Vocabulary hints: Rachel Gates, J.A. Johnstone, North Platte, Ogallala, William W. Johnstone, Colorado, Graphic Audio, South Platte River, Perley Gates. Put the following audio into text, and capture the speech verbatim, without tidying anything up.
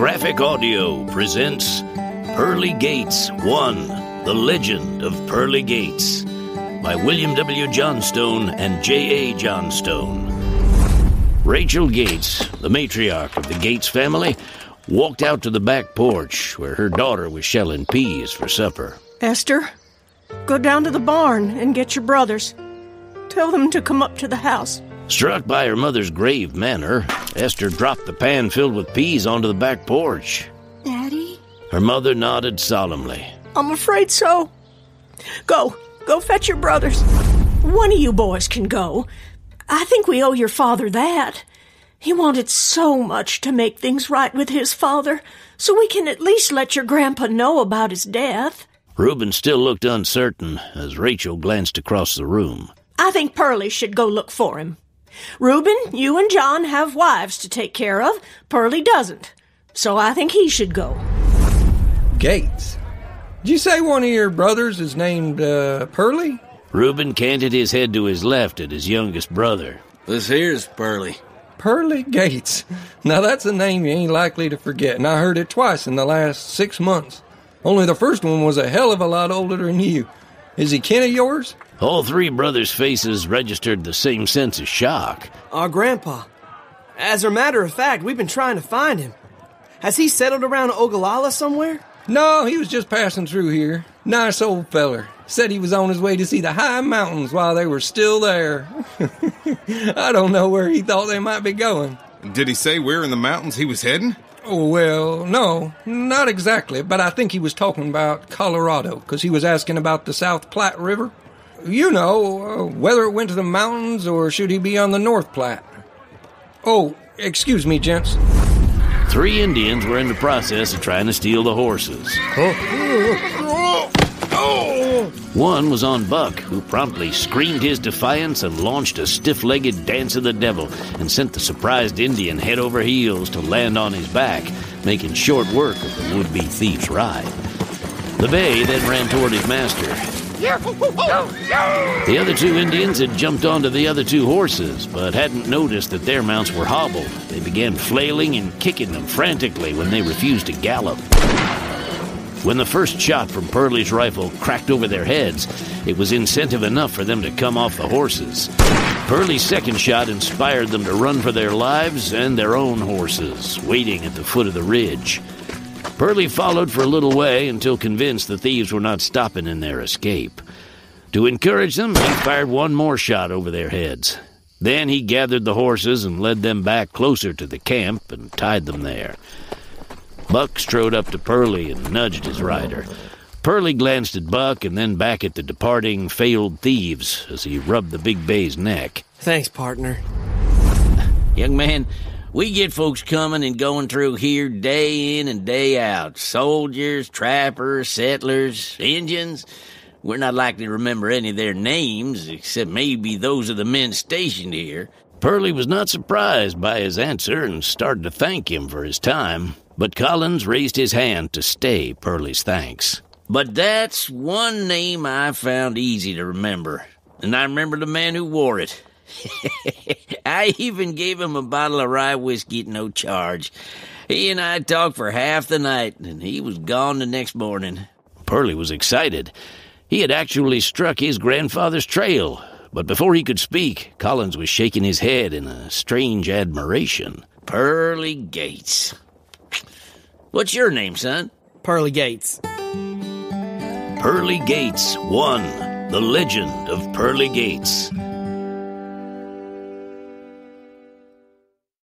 Graphic Audio presents Perley Gates one, The Legend of Perley Gates by William W. Johnstone and J A. Johnstone. Rachel Gates, the matriarch of the Gates family, walked out to the back porch where her daughter was shelling peas for supper. Esther, go down to the barn and get your brothers. Tell them to come up to the house. Struck by her mother's grave manner, Esther dropped the pan filled with peas onto the back porch. Daddy? Her mother nodded solemnly. I'm afraid so. Go, go fetch your brothers. One of you boys can go. I think we owe your father that. He wanted so much to make things right with his father, so we can at least let your grandpa know about his death. Reuben still looked uncertain as Rachel glanced across the room. I think Perley should go look for him. Reuben, you and John have wives to take care of. Perley doesn't. So I think he should go. Gates, did you say one of your brothers is named uh, Perley? Reuben canted his head to his left at his youngest brother. This here's Perley. Perley Gates. Now that's a name you ain't likely to forget, and I heard it twice in the last six months. Only the first one was a hell of a lot older than you. Is he kin of yours? All three brothers' faces registered the same sense of shock. Our grandpa. As a matter of fact, we've been trying to find him. Has he settled around Ogallala somewhere? No, he was just passing through here. Nice old feller. Said he was on his way to see the high mountains while they were still there. I don't know where he thought they might be going. Did he say where in the mountains he was heading? Well, no, not exactly, but I think he was talking about Colorado, because he was asking about the South Platte River. You know, uh, whether it went to the mountains or should he be on the North Platte. Oh, excuse me, gents. Three Indians were in the process of trying to steal the horses. One was on Buck, who promptly screamed his defiance and launched a stiff-legged dance of the devil and sent the surprised Indian head over heels to land on his back, making short work of the would-be thief's ride. The bay then ran toward his master. The other two Indians had jumped onto the other two horses, but hadn't noticed that their mounts were hobbled. They began flailing and kicking them frantically when they refused to gallop. When the first shot from Perley's rifle cracked over their heads, it was incentive enough for them to come off the horses. Perley's second shot inspired them to run for their lives and their own horses, waiting at the foot of the ridge. Perley followed for a little way until convinced the thieves were not stopping in their escape. To encourage them, he fired one more shot over their heads. Then he gathered the horses and led them back closer to the camp and tied them there. Buck strode up to Perley and nudged his rider. Perley glanced at Buck and then back at the departing, failed thieves as he rubbed the big bay's neck. Thanks, partner. Young man, we get folks coming and going through here day in and day out. Soldiers, trappers, settlers, Indians. We're not likely to remember any of their names, except maybe those of the men stationed here. Perley was not surprised by his answer and started to thank him for his time. But Collins raised his hand to stay Perley's thanks. But that's one name I found easy to remember. And I remember the man who wore it. I even gave him a bottle of rye whiskey at no charge. He and I talked for half the night, and he was gone the next morning. Perley was excited. He had actually struck his grandfather's trail, but before he could speak, Collins was shaking his head in a strange admiration. Perley Gates. What's your name, son? Perley Gates. Perley Gates one, The Legend of Perley Gates.